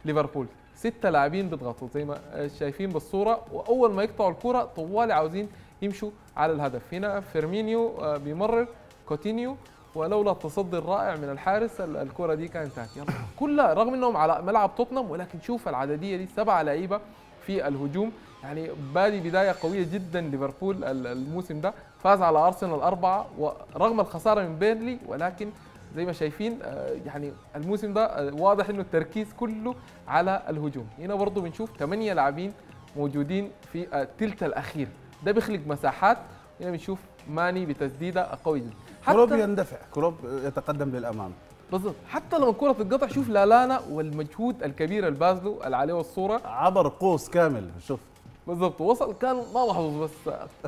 ليفربول، سته لاعبين بيضغطوا زي ما شايفين بالصوره، واول ما يقطعوا الكره طوال عاوزين يمشوا على الهدف. هنا فيرمينيو بيمرر كوتينيو، ولولا التصدي الرائع من الحارس الكره دي كانت انتهت. يعني كلها رغم انهم على ملعب توتنهام، ولكن شوف العدديه دي، سبعه لعيبه في الهجوم، يعني بادي بدايه قويه جدا ليفربول الموسم ده. فاز على ارسنال اربعه ورغم الخساره من بيرنلي، ولكن زي ما شايفين يعني الموسم ده واضح انه التركيز كله على الهجوم. هنا برضه بنشوف ثمانيه لاعبين موجودين في الثلث الاخير، ده بيخلق مساحات. هنا بنشوف ماني بتسديده قويه جدا، كلوب يندفع، كلوب يتقدم للامام بالضبط. حتى لما الكره تتقطع شوف لالانا والمجهود الكبير البازلو العالي والصوره، عبر قوس كامل شوف بالضبط، وصل كان ما محظوظ، بس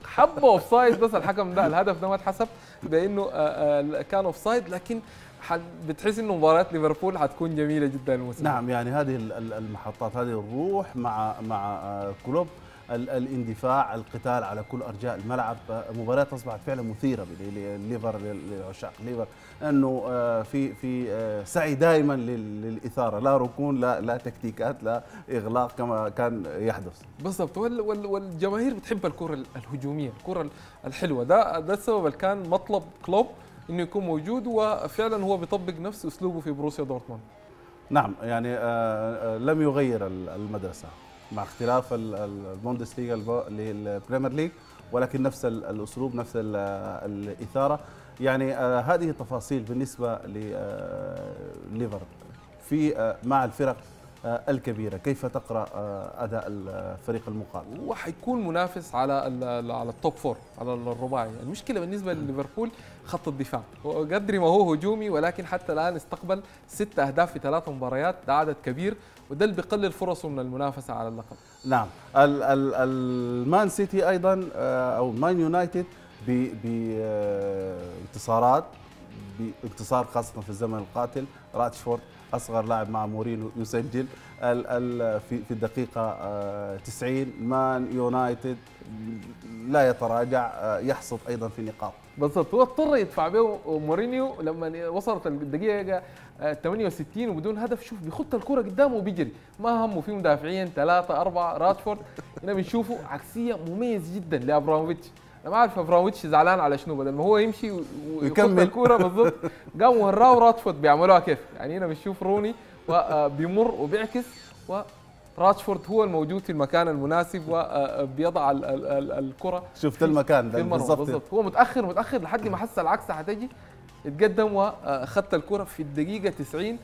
حبه اوف سايد، بس الحكم ده الهدف ده ما اتحسب بانه كان اوف سايد. لكن بتحس انه مباريات ليفربول حتكون جميله جدا الموسم. نعم، يعني هذه المحطات، هذه الروح مع مع كلوب، الاندفاع، القتال على كل ارجاء الملعب. مباراه اصبحت فعلا مثيره لليفر، لعشاق ليفر، انه في في سعي دائما للاثاره، لا ركون، لا لا تكتيكات، لا اغلاق كما كان يحدث بالضبط. والجماهير بتحب الكره الهجوميه، الكره الحلوه، ده ده السبب اللي كان مطلب كلوب انه يكون موجود، وفعلا هو بيطبق نفس اسلوبه في بروسيا دورتموند. نعم، يعني لم يغير المدرسه مع اختلاف البوندسليغا للبريمير ليج، ولكن نفس الاسلوب، نفس الاثاره. يعني هذه التفاصيل بالنسبه لليفر في مع الفرق الكبيره، كيف تقرا اداء الفريق المقابل؟ وحيكون منافس على على التوب فور، على الرباعي. المشكله بالنسبه لليفربول خط الدفاع، وقدر ما هو هجومي ولكن حتى الان استقبل ست اهداف في ثلاث مباريات، ده عدد كبير، وده اللي بيقلل فرصه من المنافسه على اللقب. نعم، المان سيتي ايضا او مان يونايتد بانتصارات، بانتصار خاصه في الزمن القاتل، راشفورد اصغر لاعب مع مورينيو يسجل في في الدقيقه تسعين. مان يونايتد لا يتراجع، يحصد ايضا في نقاط بالضبط، هو اضطر يدفع به مورينيو لما وصلت الدقيقه ثمانية وستين وبدون هدف. شوف بيخط الكره قدامه وبيجري، ما همه في مدافعين ثلاثه اربعه. راشفورد هنا بنشوفه عكسيه مميز جدا لابراموفيتش، انا ما اعرف ابراموفيتش زعلان على شنو، بدل ما هو يمشي ويكمل الكوره بالضبط قام وهراه، وراشفورد بيعملوها كيف. يعني هنا بنشوف روني وبيمر وبيعكس، وراشفورد هو الموجود في المكان المناسب وبيضع الكره. شفت المكان ده بالضبط، هو متاخر متاخر لحد ما حس العكسه هتجي، اتقدم وخط الكره في الدقيقه تسعين.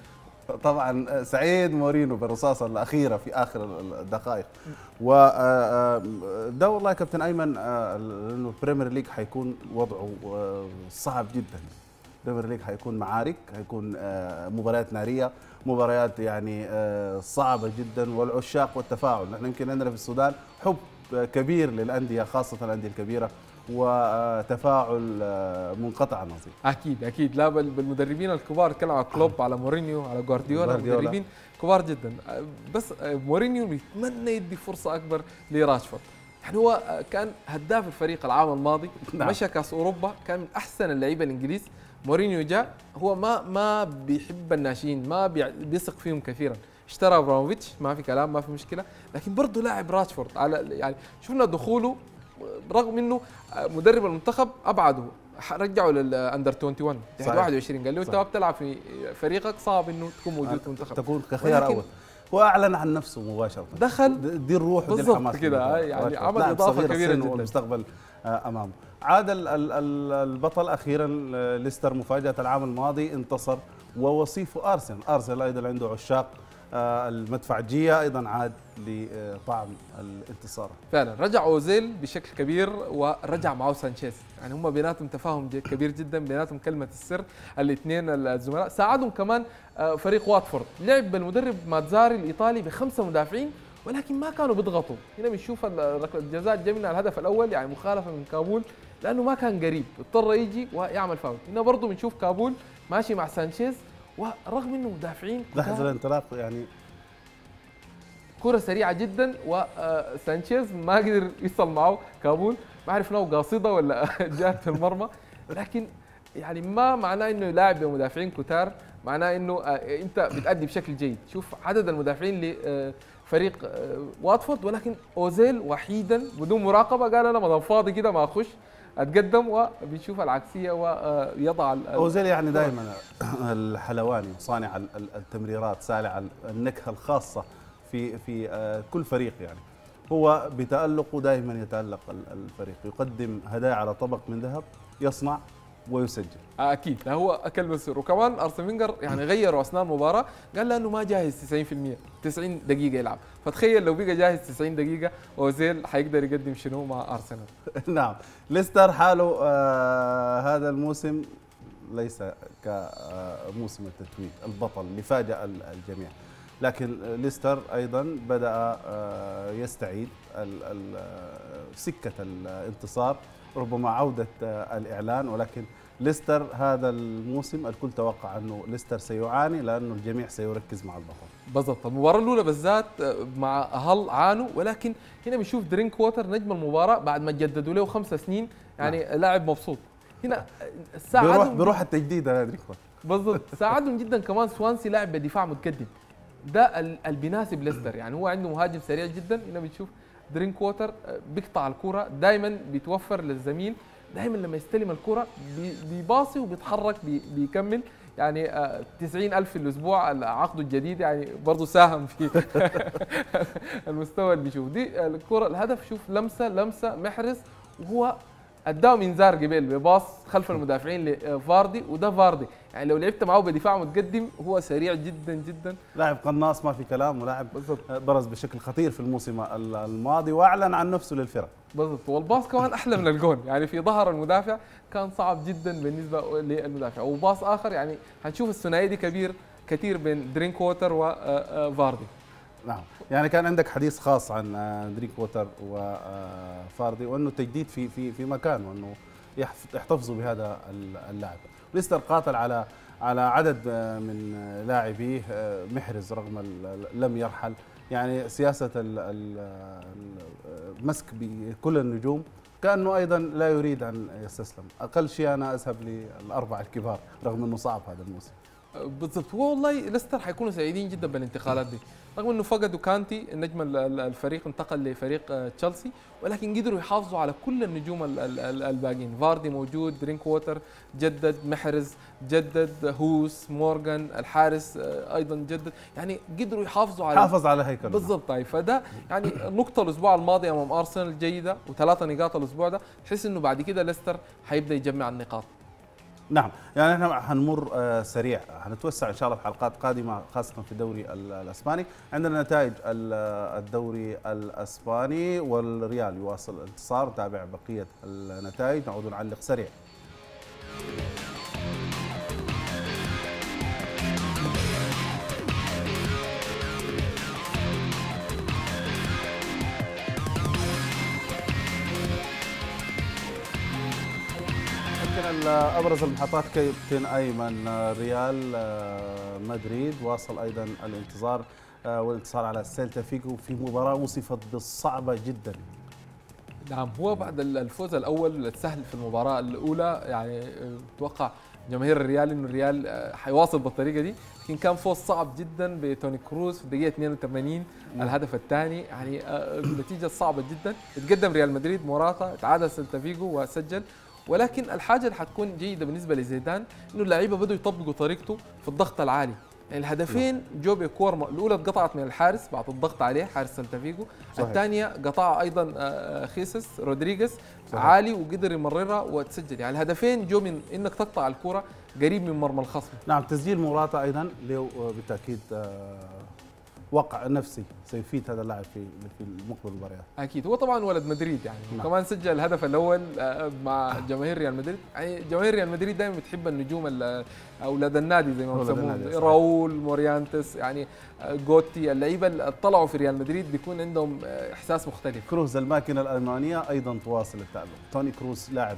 طبعا سعيد مورينيو بالرصاصه الاخيره في اخر الدقائق، وده والله كابتن ايمن لانه البريمير ليج حيكون وضعه صعب جدا. البريمير ليج حيكون معارك، حيكون مباريات ناريه، مباريات يعني صعبه جدا، والعشاق والتفاعل. نحن يمكن عندنا في السودان حب كبير للانديه، خاصه الانديه الكبيره، وتفاعل منقطع النظير. اكيد اكيد، لا بل بالمدربين الكبار، اتكلم على كلوب، على مورينيو، على جوارديولا، مدربين كبار جدا. بس مورينيو بيتمنى يدي فرصه اكبر لراشفورد، يعني هو كان هداف الفريق العام الماضي، نعم. مشى كاس اوروبا، كان من احسن اللعيبه الانجليز. مورينيو جاء هو ما ما بيحب الناشئين، ما بيثق فيهم كثيرا، اشترى ابراموفيتش، ما في كلام، ما في مشكله، لكن برضه لاعب راشفورد على، يعني شفنا دخوله رغم انه مدرب المنتخب ابعده رجعوا للاندر واحد وعشرين تحت واحد وعشرين، قال له انت ما بتلعب في فريقك، صعب انه تكون موجود في المنتخب، تكون كخيار اول. واعلن عن نفسه مباشره، دخل دي الروح ودي الحماس كده، يعني عمل اضافه كبيره جدا والمستقبل امامه. عاد البطل اخيرا ليستر، مفاجاه العام الماضي انتصر ووصيفه ارسنال، ارسنال ايضا عنده عشاق المدفعجيه، ايضا عاد لطعم الانتصار. فعلا رجع اوزيل بشكل كبير ورجع معه سانشيز، يعني هم بيناتهم تفاهم كبير جدا، بيناتهم كلمه السر الاثنين الزملاء. ساعدهم كمان فريق واتفورد، لعب بالمدرب ماتزاري الايطالي بخمسه مدافعين ولكن ما كانوا بيضغطوا. هنا بنشوف الجزاء الجميل على الهدف الاول، يعني مخالفه من كابول لانه ما كان قريب، اضطر يجي ويعمل فاول. هنا برضه بنشوف كابول ماشي مع سانشيز ورغم انه مدافعين، لحظه الانطلاق يعني كره سريعه جدا، وسانشيز ما قدر يوصل معه كابول، ما اعرف لو قاصده ولا جات في المرمى، ولكن يعني ما معناه انه يلاعب بمدافعين كتار، معناه انه انت بتأدي بشكل جيد. شوف عدد المدافعين لفريق واتفورد، ولكن اوزيل وحيدا بدون مراقبه قال انا ما فاضي كده، ما اخش اتقدم، وبنشوف العكسيه ويضع اوزيل يعني دائما الحلواني، صانع التمريرات، سالع النكهه الخاصه في في كل فريق، يعني هو بتألقه دائما يتألق الفريق، يقدم هدايا على طبق من ذهب، يصنع ويسجل. اكيد لا هو اكل مسر. وكمان ارسن فينجر يعني غيروا اثناء المباراه، قال لانه ما جاهز تسعين بالمئة، تسعين دقيقة يلعب، فتخيل لو بقى جاهز تسعين دقيقة اوزيل حيقدر يقدم شنو مع ارسنال. نعم، ليستر حاله آه هذا الموسم ليس كموسم التتويج، البطل اللي فاجأ الجميع، لكن ليستر ايضا بدأ آه يستعيد ال ال سكة الانتصار، ربما عودة الإعلان. ولكن ليستر هذا الموسم الكل توقع أنه ليستر سيعاني، لأنه الجميع سيركز مع البطل. بالضبط، المباراة الأولى بالذات مع هل عانوا، ولكن هنا بنشوف درينك ووتر نجم المباراة بعد ما جددوا له خمس سنين، يعني نعم. لاعب مبسوط هنا، ساعدهم بيروح, بيروح التجديد هذا درينك ووتر. بالضبط، ساعدهم جدا كمان سوانسي لاعب بدفاع متقدم، ده اللي بيناسب ليستر، يعني هو عنده مهاجم سريع جدا. هنا بنشوف درينك ووتر بيقطع الكرة، دائما بيتوفر للزميل، دائما لما يستلم الكرة بيباصي وبيتحرك بيكمل، يعني تسعين ألف الأسبوع عقده الجديد، يعني برضه ساهم في المستوى اللي بيشوف دي الكرة. الهدف شوف لمسة لمسة محرز، وهو اداهم انذار قبل بباص خلف المدافعين لفاردي، وده فاردي يعني لو لعبت معه بدفاع متقدم هو سريع جدا جدا، لاعب قناص ما في كلام، ولاعب برز بشكل خطير في الموسم الماضي واعلن عن نفسه للفرق. بالضبط، والباص كمان احلى من الجول، يعني في ظهر المدافع كان صعب جدا بالنسبه للمدافع، وباص اخر يعني هنشوف الثنائيه دي كبير كثير بين درينك ووتر وفاردي. نعم، يعني كان عندك حديث خاص عن درينك ووتر وفاردي، وانه التجديد في في في مكانه، وانه يحتفظوا بهذا اللاعب. ليستر قاتل على على عدد من لاعبيه، محرز رغم لم يرحل، يعني سياسه المسك بكل النجوم، كانه ايضا لا يريد ان يستسلم، اقل شيء انا اذهب للاربعه الكبار رغم انه صعب هذا الموسم. بالضبط، والله ليستر حيكونوا سعيدين جدا بالانتقالات دي، رغم انه فقدوا كانتي نجم الفريق انتقل لفريق تشيلسي، ولكن قدروا يحافظوا على كل النجوم الباقيين، فاردي موجود، درينك ووتر جدد، محرز جدد، هوس، مورغان الحارس ايضا جدد، يعني قدروا يحافظوا على حافظ على هيكله. بالضبط، طيب فده يعني نقطه الاسبوع الماضي امام ارسنال جيده، وثلاثه نقاط الاسبوع ده، تحس انه بعد كده ليستر حيبدا يجمع النقاط. نعم، يعني احنا حنمر سريع، حنتوسع ان شاء الله في حلقات قادمه خاصه في الدوري الاسباني، عندنا نتائج الدوري الاسباني والريال يواصل الانتصار، نتابع بقيه النتائج، نعود نعلق سريع. أبرز المحطات كابتن أيمن، ريال مدريد واصل أيضا الانتصار والانتصار على سيلتا فيجو في مباراة وصفت بالصعبة جدا. نعم، هو بعد الفوز الأول السهل في المباراة الأولى، يعني توقع جماهير الريال إنه الريال حيواصل بالطريقة دي، لكن كان فوز صعب جدا بتوني كروز في الدقيقة اثنين وثمانين الهدف الثاني، يعني النتيجة صعبة جدا. تقدم ريال مدريد، موراتا تعادل سيلتا فيجو وسجل، ولكن الحاجه اللي هتكون جيده بالنسبه لزيدان انه اللعيبه بدوا يطبقوا طريقته في الضغط العالي. يعني الهدفين جو بكور الاولى اتقطعت من الحارس بعد الضغط عليه حارس سانتا فيجو، الثانيه قطعها ايضا خيسس رودريغيز عالي وقدر يمررها وتسجل. يعني الهدفين جو من انك تقطع الكره قريب من مرمى الخصم. نعم تسجيل موراتا ايضا له بالتاكيد وقع نفسي سيفيد هذا اللاعب في في مقبل المباريات. اكيد هو طبعا ولد مدريد يعني نعم. وكمان سجل الهدف الاول مع جماهير ريال مدريد. يعني جماهير ريال مدريد دائما بتحب النجوم اولاد النادي زي ما بيسموهم، راؤول موريانتس يعني جوتي، اللعيبه اللي طلعوا في ريال مدريد بيكون عندهم احساس مختلف. كروز الماكينه الالمانيه ايضا تواصل التالق. توني كروز لاعب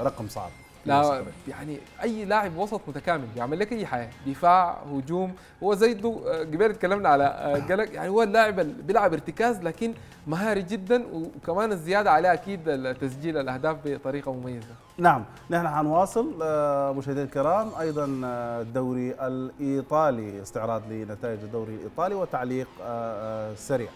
رقم صعب، لا يعني اي لاعب وسط متكامل بيعمل لك اي حاجه، دفاع هجوم. هو زيده قبل اتكلمنا على جلك، يعني هو اللاعب اللي بيلعب ارتكاز لكن مهاري جدا، وكمان الزياده عليه اكيد تسجيل الاهداف بطريقه مميزه. نعم نحن حنواصل مشاهدينا الكرام ايضا الدوري الايطالي، استعراض لنتائج الدوري الايطالي وتعليق سريع.